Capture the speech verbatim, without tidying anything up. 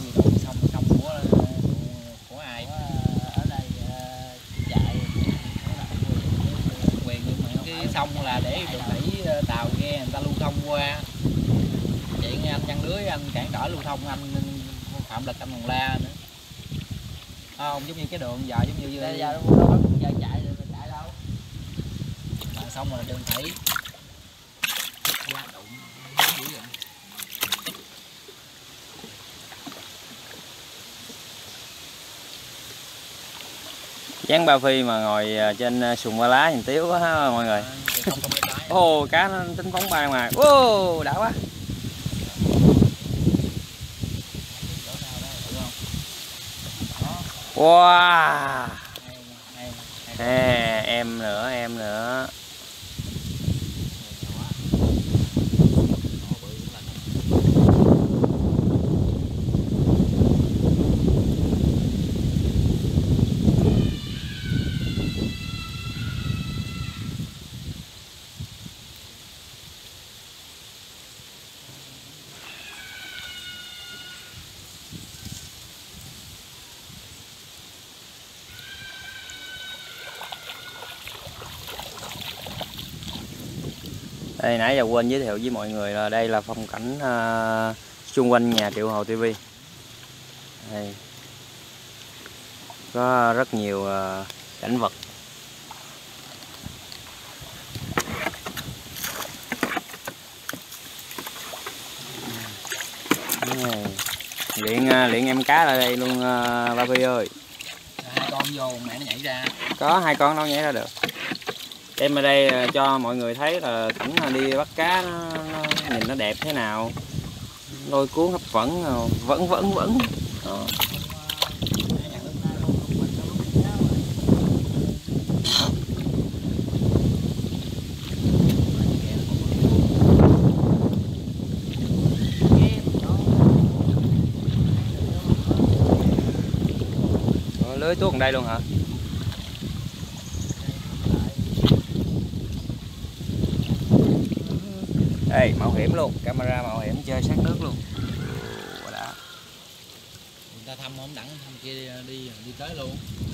tạo gì đâu, xong xong của của ai ở đây chạy quyền, nhưng mà cái sông là để được đẩy tàu ghe người ta lưu thông qua. Chuyện anh chăn lưới anh cản trở lưu thông anh phạm lực anh còn la nữa. Không giống như cái đường giờ giống như đây giờ nó giờ chạy được chạy đâu. Mà xong rồi đường thủy. Chán Ba Phi mà ngồi trên sùng ba lá nhìn tiếu quá mọi người. Ô oh, cá nó tính phóng bay ngoài. Ô oh, đã quá. Wow. À, em nữa em nữa. Đây nãy giờ quên giới thiệu với mọi người là đây là phong cảnh uh, xung quanh nhà Triệu Hồ ti vi. Đây. Có rất nhiều uh, cảnh vật. Đây. Luyện uh, luyện em cá lại đây luôn uh, Ba Phi ơi. Hai con vô mẹ nó nhảy ra. Có hai con đâu nhảy ra được. Em ở đây cho mọi người thấy là cảnh đi bắt cá nó, nó nhìn nó đẹp thế nào, lôi cuốn hấp dẫn vẫn vẫn vẫn à. Ủa, lưới tuốt ở đây luôn hả? Đây, mạo hiểm luôn, camera mạo hiểm chơi sát nước luôn. Ủa đã. Người ta thăm không đặng, thăm kia đi đi tới luôn.